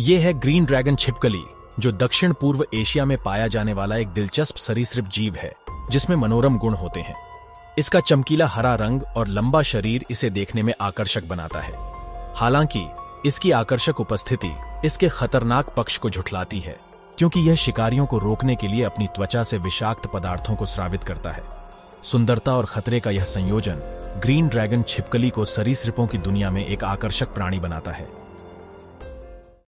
ये है green dragon छिपकली, जो दक्षिण पूर्व एशिया में पाया जाने वाला एक दिलचस्प सरीसृप जीव है जिसमें मनोरम गुण होते हैं। इसका चमकीला हरा रंग और लंबा शरीर इसे देखने में आकर्षक बनाता है। हालांकि इसकी आकर्षक उपस्थिति इसके खतरनाक पक्ष को झुठलाती है, क्योंकि यह शिकारियों को रोकने के लिए अपनी त्वचा से विषाक्त पदार्थों को स्रावित करता है। सुंदरता और खतरे का यह संयोजन ग्रीन ड्रैगन छिपकली को सरीसृपों की दुनिया में एक आकर्षक प्राणी बनाता है।